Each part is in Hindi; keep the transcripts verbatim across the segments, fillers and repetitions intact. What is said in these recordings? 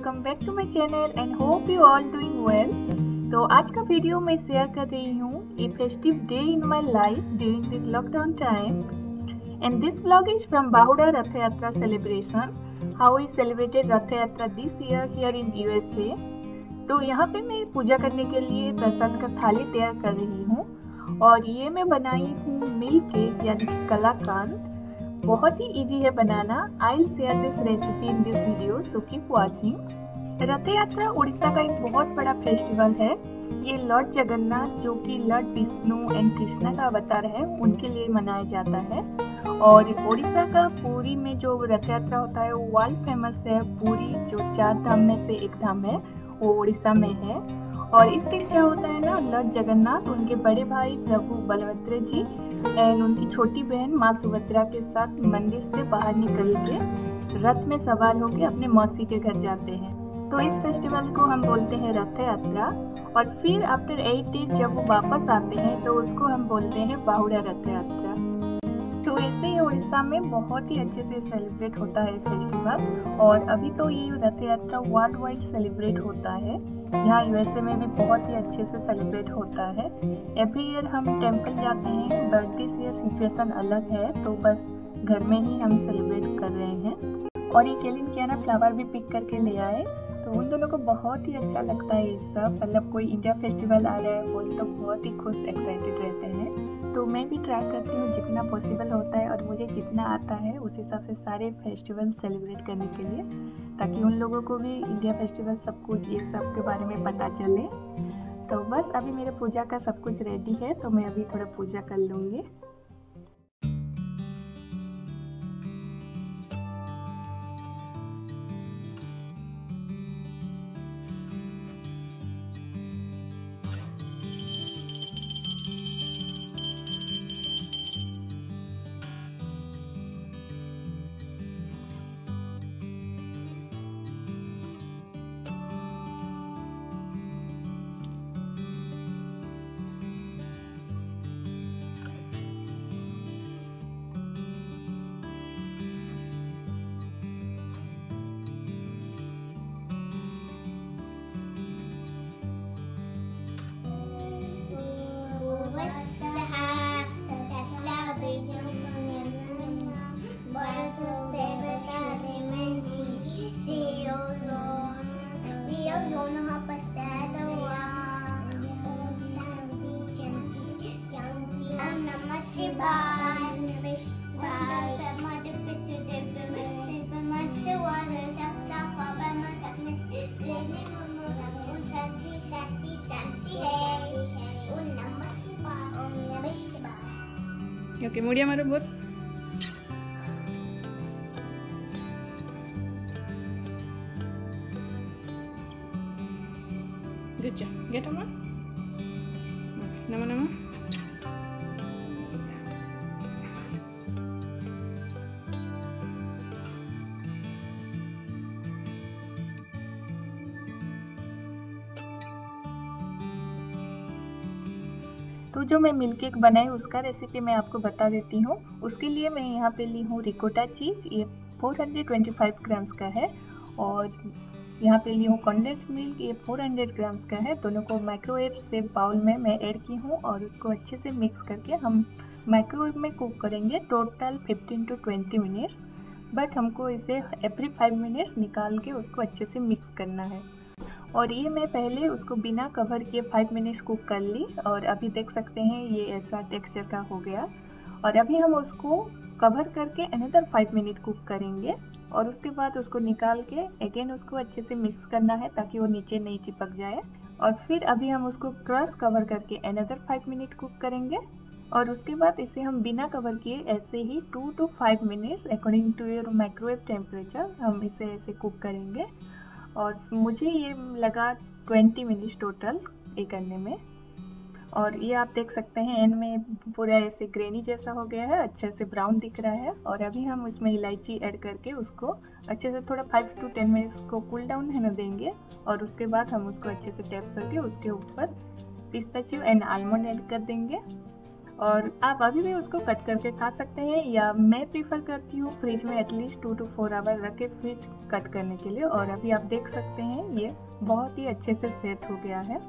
Welcome back to my channel and hope you all doing well. तो आज का वीडियो मैं शेयर कर रही हूँ a festive day in my life during this lockdown time and this blog is from Bahuda Rath Yatra celebration, how we celebrated Rath Yatra this year here in USA. तो यहाँ पे मैं पूजा करने के लिए प्रसाद का थाली तैयार कर रही हूँ और ये मैं बनाई हूँ मिल्क केक यानी कलाकंद। बहुत ही इजी है बनाना। I will share this recipe in this video, so keep watching. Rath Yatra Orissa का एक बहुत बड़ा फेस्टिवल है। ये लॉर्ड जगन्नाथ जो कि लॉर्ड विष्णु एंड कृष्णा का अवतार है उनके लिए मनाया जाता है। और उड़ीसा का पुरी में जो रथ यात्रा होता है वो वर्ल्ड फेमस है। पुरी जो चार धाम में से एक धाम है वो उड़ीसा में है। और इस दिन क्या होता है ना, लॉर्ड जगन्नाथ उनके बड़े भाई प्रभु बलभद्र जी एंड उनकी छोटी बहन माँ सुभद्रा के साथ मंदिर से बाहर निकल के रथ में सवार होकर अपने मौसी के घर जाते हैं। तो इस फेस्टिवल को हम बोलते हैं रथ यात्रा। और फिर आफ्टर एट डेज जब वो वापस आते हैं तो उसको हम बोलते हैं बाहुड़ा रथ यात्रा। तो ऐसे ही उड़ीसा में बहुत ही अच्छे से सेलिब्रेट होता है फेस्टिवल। और अभी तो ये रथ यात्रा वर्ल्ड वाइड सेलिब्रेट होता है, यहाँ यूएसए में भी बहुत ही अच्छे से सेलिब्रेट होता है। एवरी ईयर हम टेम्पल जाते हैं बट दिस ईयर सिचुएशन अलग है तो बस घर में ही हम सेलिब्रेट कर रहे हैं। और ये केलिन किया ना फ्लावर भी पिक करके ले आए तो उन दोनों को बहुत ही अच्छा लगता है ये सब। मतलब कोई इंडिया फेस्टिवल आ रहा है वो तो बहुत ही खुश एक्साइटेड रहते हैं। तो मैं भी ट्राई करती हूँ जितना पॉसिबल होता है और मुझे जितना आता है उस हिसाब से सारे फेस्टिवल सेलिब्रेट करने के लिए, ताकि उन लोगों को भी इंडिया फेस्टिवल सब कुछ ये सब के बारे में पता चले। तो बस अभी मेरे पूजा का सब कुछ रेडी है तो मैं अभी थोड़ा पूजा कर लूँगी। ओके मुड़िया मारो बहुत। गुड जॉब, गेट अमा नमः नमः। तो जो मैं मिल्क केक बनाई उसका रेसिपी मैं आपको बता देती हूँ। उसके लिए मैं यहाँ पे ली हूँ रिकोटा चीज़, ये चार सौ पच्चीस ग्राम्स का है। और यहाँ पे ली हूँ कंडेंस्ड मिल्क, ये चार सौ ग्राम्स का है। दोनों को माइक्रोवेव से बाउल में मैं ऐड की हूँ और उसको अच्छे से मिक्स करके हम माइक्रोवेव में कुक करेंगे टोटल पंद्रह टू बीस मिनट्स। बट हमको इसे एवरी फाइव मिनट्स निकाल के उसको अच्छे से मिक्स करना है। और ये मैं पहले उसको बिना कवर किए फाइव मिनट्स कुक कर ली और अभी देख सकते हैं ये ऐसा टेक्सचर का हो गया। और अभी हम उसको कवर करके अनदर फाइव मिनट कुक करेंगे और उसके बाद उसको निकाल के अगेन उसको अच्छे से मिक्स करना है ताकि वो नीचे नहीं चिपक जाए। और फिर अभी हम उसको क्रॉस कवर करके अनदर फाइव मिनट कुक करेंगे और उसके बाद इसे हम बिना कवर किए ऐसे ही two to five minutes according to your microwave temperature हम इसे ऐसे कुक करेंगे। और मुझे ये लगा बीस मिनट्स टोटल ये करने में। और ये आप देख सकते हैं एंड में पूरा ऐसे ग्रेनी जैसा हो गया है, अच्छे से ब्राउन दिख रहा है। और अभी हम इसमें इलायची ऐड करके उसको अच्छे से थोड़ा फाइव टू टेन मिनट्स को कूल डाउन होने देंगे। और उसके बाद हम उसको अच्छे से टैप करके उसके ऊपर पिस्ताचियो एंड आलमंड ऐड कर देंगे। और आप अभी भी उसको कट करके खा सकते हैं, या मैं प्रीफर करती हूँ फ्रिज में at least two to four hour रख के फ्रिज कट करने के लिए। और अभी आप देख सकते हैं ये बहुत ही अच्छे से सेट हो गया है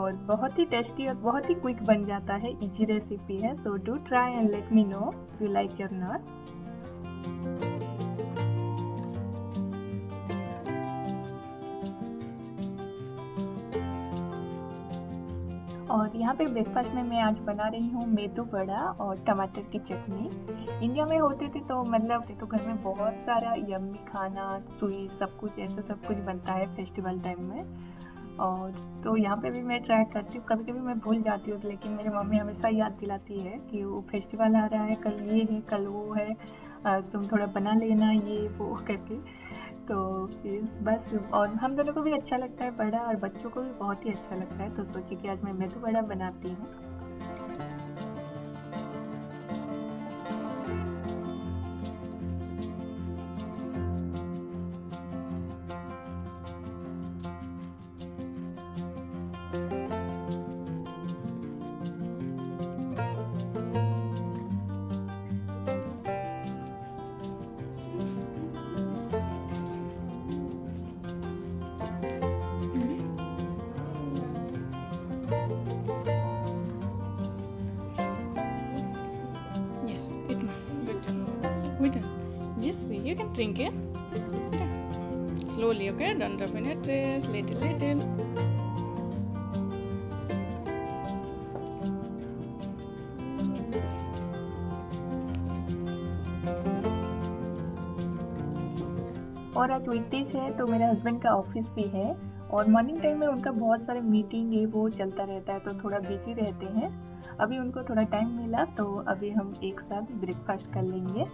और बहुत ही टेस्टी और बहुत ही क्विक बन जाता है। इजी रेसिपी है, so do try and let me know if you like और नॉट। और यहाँ पे ब्रेकफास्ट में मैं आज बना रही हूँ मेदू वड़ा और टमाटर की चटनी। इंडिया में होते थे तो मतलब तो घर में बहुत सारा यम्मी खाना, सुई, सब कुछ ऐसा सब कुछ बनता है फेस्टिवल टाइम में। और तो यहाँ पे भी मैं ट्राई करती हूँ, कभी कभी मैं भूल जाती हूँ, लेकिन मेरी मम्मी हमेशा याद दिलाती है कि वो फेस्टिवल आ रहा है, कल ये है, कल वो है, तुम थोड़ा बना लेना ये वो करके। तो बस, और हम दोनों को भी अच्छा लगता है बड़ा, और बच्चों को भी बहुत ही अच्छा लगता है। तो सोची कि आज मैं मेदू बड़ा बनाती हूँ। Just see, you can drink it slowly, okay? Don't drop in it, just little, little. और आज वीकडेज है तो मेरे हस्बैंड का ऑफिस भी है और मॉर्निंग टाइम में उनका बहुत सारे मीटिंग ये वो चलता रहता है, तो थोड़ा बिजी रहते हैं। अभी उनको थोड़ा टाइम मिला तो अभी हम एक साथ ब्रेकफास्ट कर लेंगे।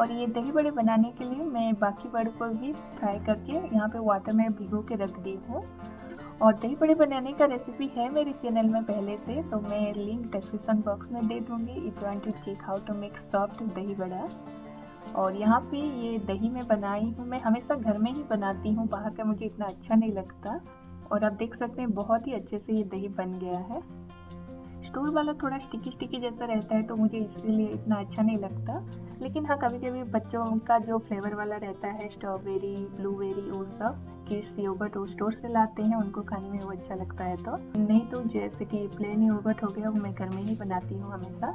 और ये दही बड़े बनाने के लिए मैं बाकी बड़े को भी फ्राई करके यहाँ पे वाटर में भिगो के रख दी हूँ। और दही बड़े बनाने का रेसिपी है मेरे चैनल में पहले से, तो मैं लिंक डिस्क्रिप्शन बॉक्स में दे दूँगी if you want to check how to make soft dahi bada. और यहाँ पे ये दही में बनाई हूँ, मैं हमेशा घर में ही बनाती हूँ, बाहर का मुझे इतना अच्छा नहीं लगता। और आप देख सकते हैं बहुत ही अच्छे से ये दही बन गया है। स्टोर वाला थोड़ा स्टिकी स्टिकी जैसा रहता है तो मुझे इसलिए इतना अच्छा नहीं लगता, लेकिन हाँ कभी कभी बच्चों का जो फ्लेवर वाला रहता है, स्ट्रॉबेरी, ब्लूबेरी, वो सब किड्स योगर्ट वो स्टोर से लाते हैं, उनको खाने में वो अच्छा लगता है। तो नहीं तो जैसे कि प्लेन योगर्ट हो गया वो मैं घर में ही बनाती हूँ हमेशा।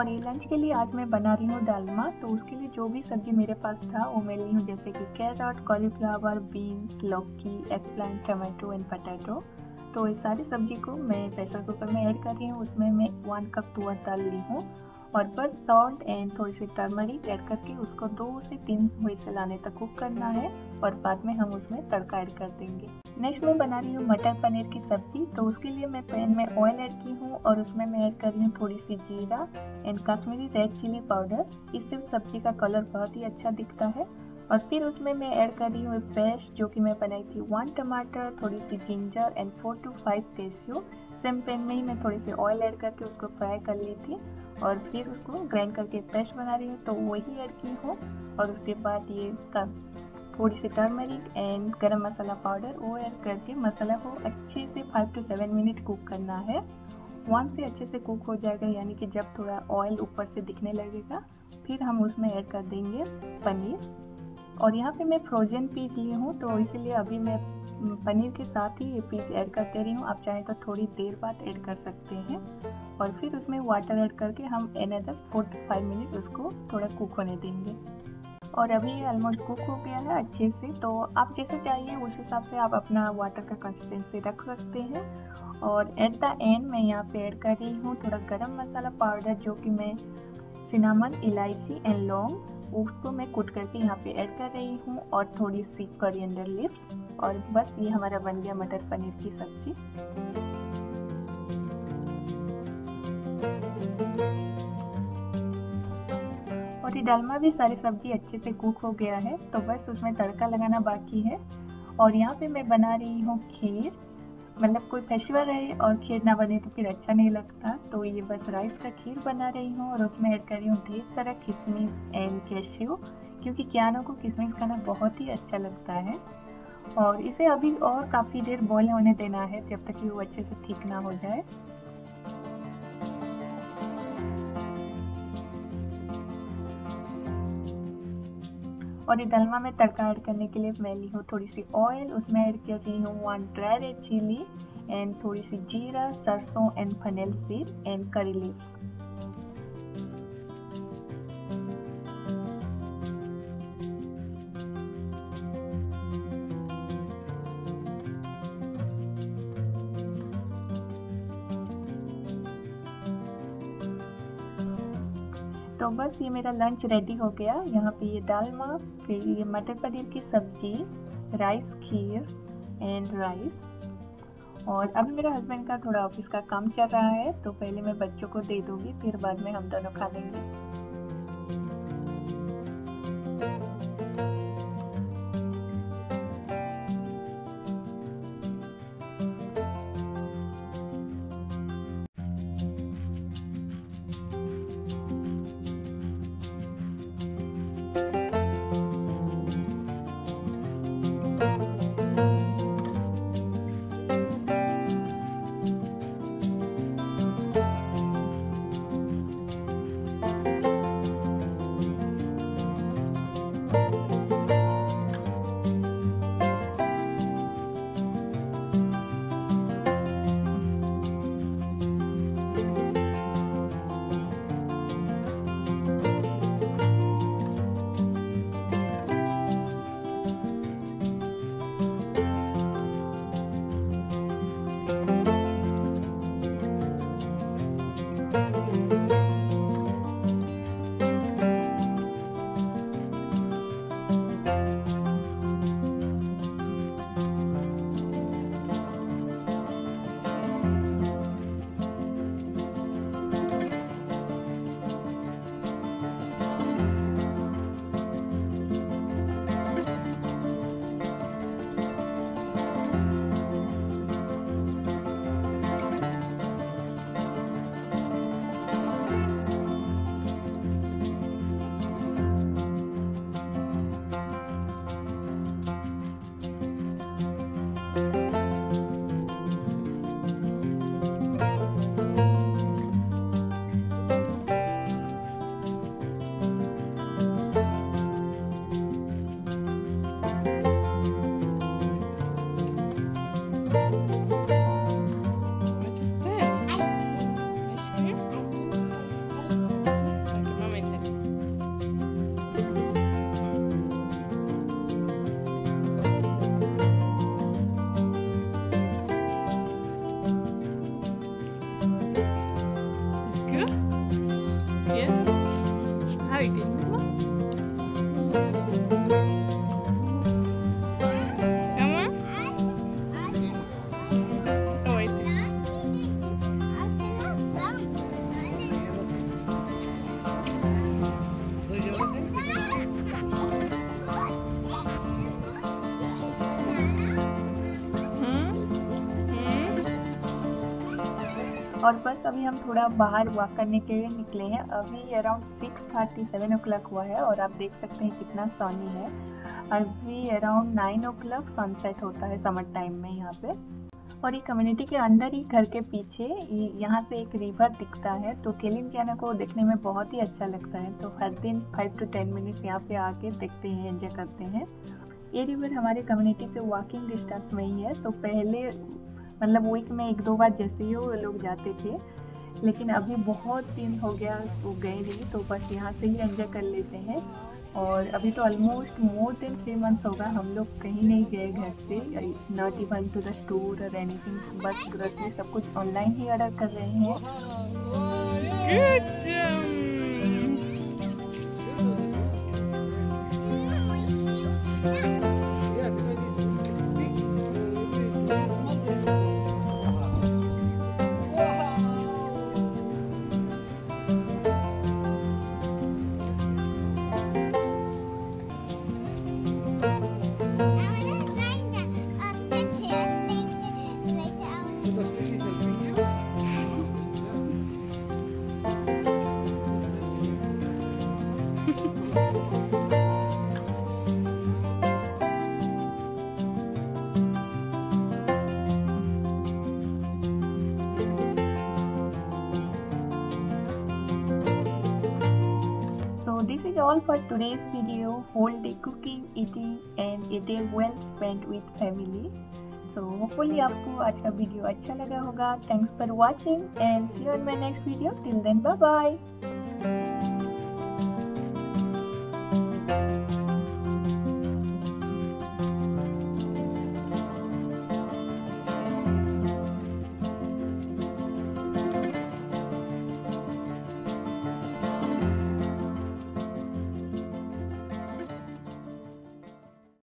और ये लंच के लिए आज मैं बना रही हूँ डालमा, तो उसके लिए जो भी सब्जी मेरे पास था वो मैं ली हूँ, जैसे कि कैरेट, कॉलीफ्लावर, बीन्स, लौकी, एगप्लांट, टमाटो एंड पटेटो। तो ये सारी सब्जी को मैं प्रेशर कुकर में ऐड कर रही हूँ, उसमें मैं वन कप तुअर दाल ली हूँ और बस सॉल्ट एंड थोड़ी सी टर्मरिक ऐड करके उसको दो से तीन व्हिसल आने तक कुक करना है और बाद में हम उसमें तड़का ऐड कर देंगे। नेक्स्ट मैं बना रही हूँ मटर पनीर की सब्जी, तो उसके लिए मैं पैन में ऑयल ऐड की हूँ और उसमें मैं ऐड कर रही हूँ थोड़ी सी जीरा and Kashmiri red chilli powder, इससे सब्जी का कलर बहुत ही अच्छा दिखता है। और फिर उसमें मैं ऐड कर रही हूँ पेस्ट जो कि मैं बनाई थी, वन टमाटर, थोड़ी सी ginger and four to five cashew. Same pan में ही मैं थोड़ी सी ऑयल ऐड करके उसको फ्राई कर ली थी और फिर उसको ग्राइंड करके पेस्ट बना रही हूँ, तो वही ऐड की हूँ। और उसके बाद ये थोड़ी सी टर्मरिक एंड गरम मसाला पाउडर वो ऐड करके मसाला को अच्छे से five to seven minute cook करना है। वन से अच्छे से कुक हो जाएगा, यानी कि जब थोड़ा ऑयल ऊपर से दिखने लगेगा फिर हम उसमें ऐड कर देंगे पनीर। और यहाँ पे मैं फ्रोजन पीस ली हूँ, तो इसीलिए अभी मैं पनीर के साथ ही ये पीस ऐड करते रही हूँ, आप चाहें तो थोड़ी देर बाद ऐड कर सकते हैं। और फिर उसमें वाटर ऐड करके हम another four to five minute उसको थोड़ा कुक होने देंगे। और अभी ऑलमोस्ट कुक हो गया है अच्छे से, तो आप जैसे चाहिए उस हिसाब से आप अपना वाटर का कंसिस्टेंसी रख सकते हैं। और एट द एंड मैं यहाँ पे ऐड कर रही हूँ थोड़ा गरम मसाला पाउडर, जो कि मैं सिनामन, इलायची एंड लौंग, उसको मैं कूट करके यहाँ पे ऐड कर रही हूँ, और थोड़ी सी कोरिएंडर लीव्स। और बस ये हमारा बन गया मटर पनीर की सब्जी। डालमा भी सारी सब्जी अच्छे से कुक हो गया है, तो बस उसमें तड़का लगाना बाकी है। और यहाँ पे मैं बना रही हूँ खीर, मतलब कोई फेस्टिवल रहे और खीर ना बने तो फिर अच्छा नहीं लगता, तो ये बस राइस का खीर बना रही हूँ। और उसमें ऐड कर रही हूँ ढेर सारा किशमिश एंड कैश्यू, क्योंकि क्यानों को किशमिश खाना बहुत ही अच्छा लगता है। और इसे अभी और काफ़ी देर बॉयल होने देना है, जब तक कि वो अच्छे से ठीक ना हो जाए। और ये दलमा में तड़का ऐड करने के लिए मैं ली हूँ थोड़ी सी ऑयल, उसमें ऐड कर रही हूँ one dry red chilli and थोड़ी सी जीरा, सरसों and fennel seed and curry leaves. तो बस ये मेरा लंच रेडी हो गया। यहाँ पे ये दालमा, फिर ये मटर पनीर की सब्जी, राइस खीर एंड राइस। और अभी मेरे हस्बैंड का थोड़ा ऑफिस का काम चल रहा है, तो पहले मैं बच्चों को दे दूंगी, फिर बाद में हम दोनों खा लेंगे। और बस अभी हम थोड़ा बाहर वॉक करने के लिए निकले हैं। अभी around six thirty seven o'clock हुआ है, और आप देख सकते हैं कितना सनी है। अभी around nine o'clock sunset होता है समर टाइम में यहाँ पे। और ये कम्युनिटी के अंदर ही घर के पीछे यहाँ से एक रिवर दिखता है, तो केलिन कियाना को देखने में बहुत ही अच्छा लगता है। तो हर दिन फाइव टू टेन मिनट्स यहाँ पे आके देखते हैं, एंजॉय करते हैं। ये रिवर हमारे कम्युनिटी से वॉकिंग डिस्टेंस में ही है, तो पहले मतलब वीक में एक दो बार जैसे ही वो लोग जाते थे, लेकिन अभी बहुत दिन हो गया तो गए नहीं, तो बस यहाँ से ही एंजॉय कर लेते हैं। और अभी तो almost more than three months होगा हम लोग कहीं नहीं गए घर से, not even to the store और एनीथिंग, बस ग्रोसरी सब कुछ ऑनलाइन ही ऑर्डर कर रहे हैं। This is all for today's video, whole day cooking, eating and a day well spent with family. So hopefully आपको आज का वीडियो अच्छा लगा होगा। Thanks for watching and see you in my next video. Till then, bye bye.